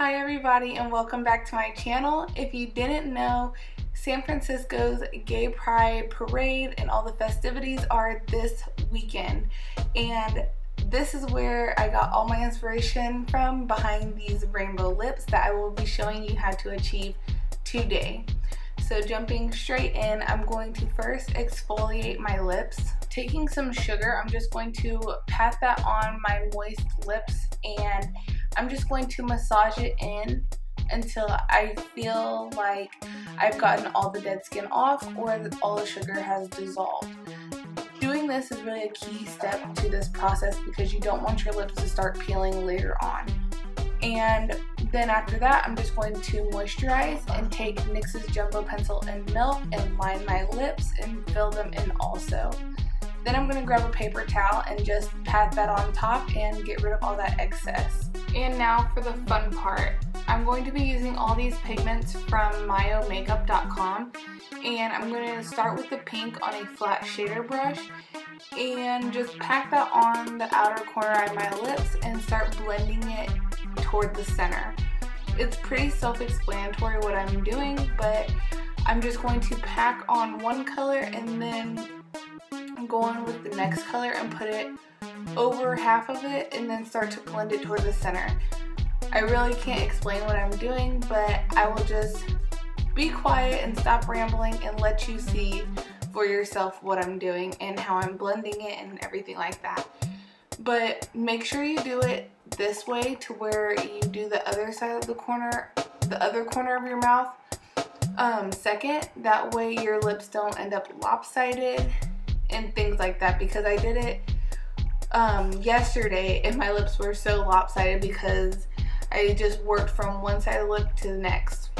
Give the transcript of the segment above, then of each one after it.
Hi everybody, and welcome back to my channel. If you didn't know, San Francisco's Gay Pride Parade and all the festivities are this weekend, and this is where I got all my inspiration from behind these rainbow lips that I will be showing you how to achieve today. So jumping straight in, I'm going to first exfoliate my lips. Taking some sugar, I'm just going to pat that on my moist lips, and I'm just going to massage it in until I feel like I've gotten all the dead skin off or all the sugar has dissolved. Doing this is really a key step to this process because you don't want your lips to start peeling later on. And then after that, I'm just going to moisturize and take NYX's Jumbo Pencil and Milk and line my lips and fill them in also. Then I'm going to grab a paper towel and just pat that on top and get rid of all that excess. And now for the fun part. I'm going to be using all these pigments from myomakeup.com, and I'm going to start with the pink on a flat shader brush and just pack that on the outer corner of my lips and start blending it toward the center. It's pretty self-explanatory what I'm doing, but I'm just going to pack on one color and then go on with the next color and put it over half of it and then start to blend it toward the center. I really can't explain what I'm doing, but I will just be quiet and stop rambling and let you see for yourself what I'm doing and how I'm blending it and everything like that. But make sure you do it this way to where you do the other side of the other corner of your mouth second. That way your lips don't end up lopsided and things like that, because I did it yesterday and my lips were so lopsided because I just worked from one side of the lip to the next.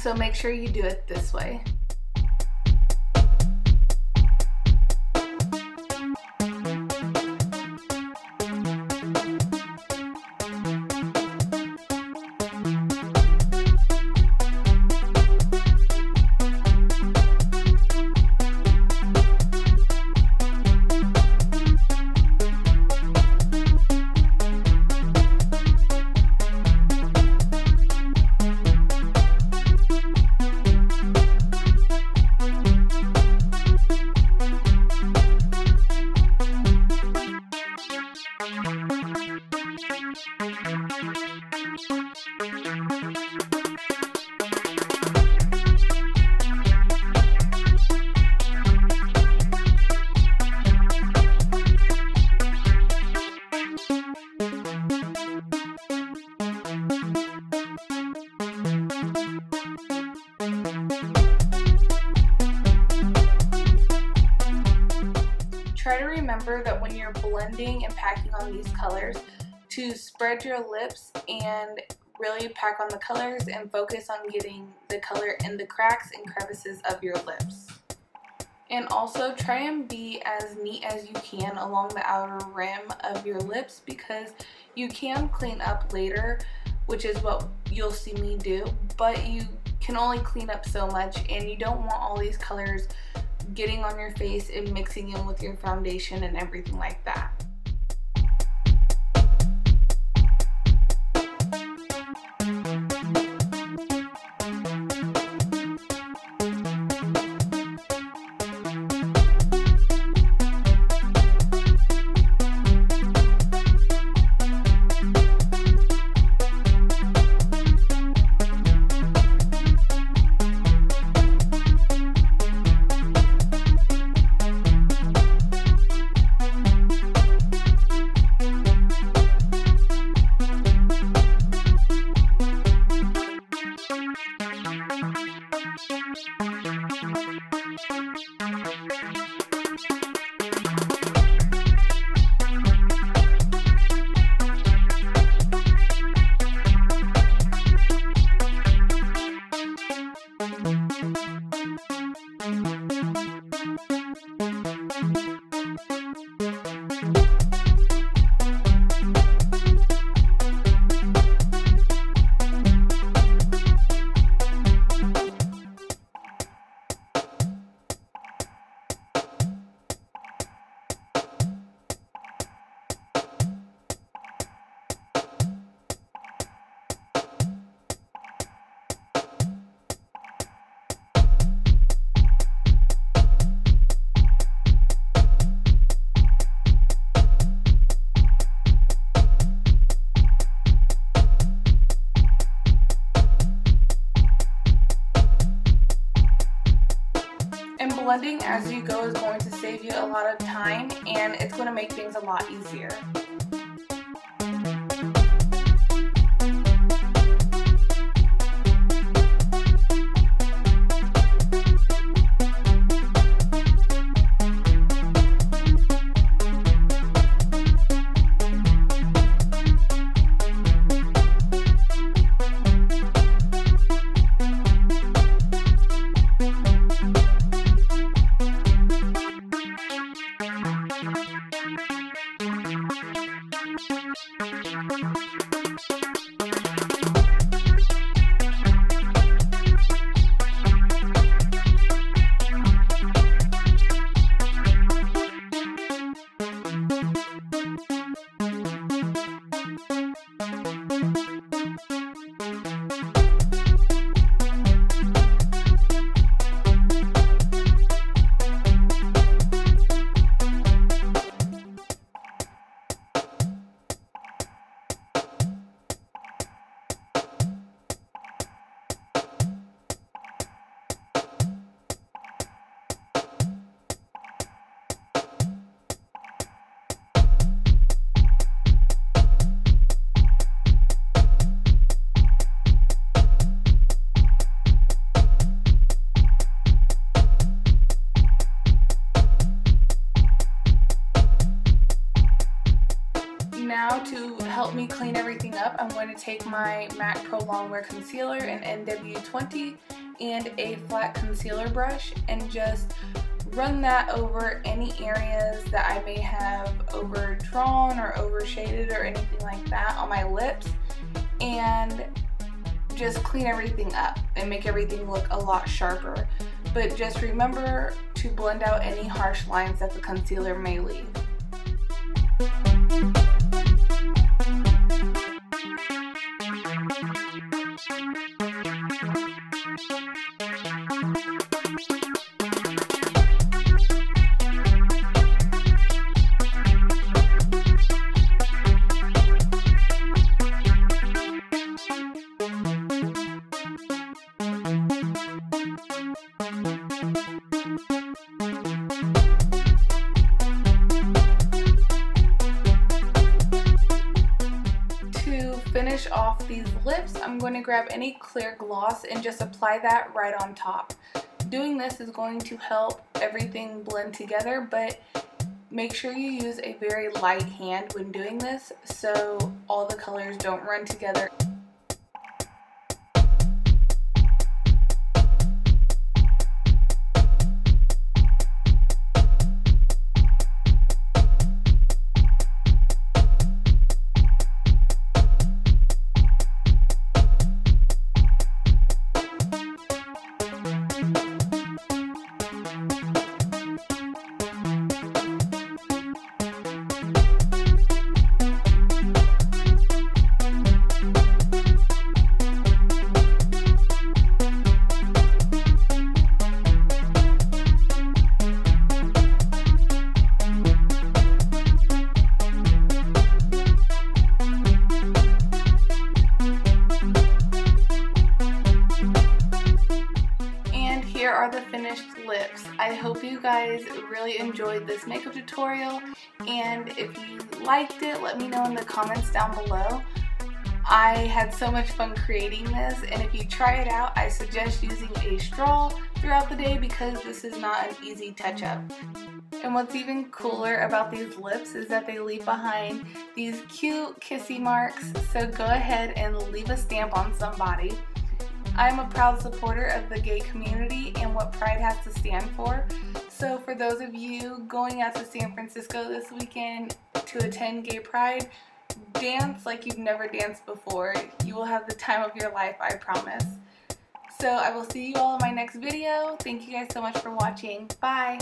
So make sure you do it this way. Try to remember that when you're blending and packing on these colors to spread your lips and really pack on the colors and focus on getting the color in the cracks and crevices of your lips. And also try and be as neat as you can along the outer rim of your lips, because you can clean up later, which is what you'll see me do, but you can only clean up so much and you don't want all these colors getting on your face and mixing in with your foundation and everything like that. blending as you go is going to save you a lot of time, and it's going to make things a lot easier. Now to help me clean everything up, I'm going to take my MAC Pro Longwear Concealer in NW20 and a flat concealer brush and just run that over any areas that I may have overdrawn or overshaded or anything like that on my lips, and just clean everything up and make everything look a lot sharper. But just remember to blend out any harsh lines that the concealer may leave. Finish off these lips, I'm going to grab any clear gloss and just apply that right on top. Doing this is going to help everything blend together, but make sure you use a very light hand when doing this so all the colors don't run together. Are the finished lips. I hope you guys really enjoyed this makeup tutorial, and if you liked it, let me know in the comments down below. I had so much fun creating this, and if you try it out, I suggest using a straw throughout the day because this is not an easy touch-up. And what's even cooler about these lips is that they leave behind these cute kissy marks, so go ahead and leave a stamp on somebody. I'm a proud supporter of the gay community and what pride has to stand for. So for those of you going out to San Francisco this weekend to attend Gay Pride, dance like you've never danced before. You will have the time of your life, I promise. So I will see you all in my next video. Thank you guys so much for watching. Bye!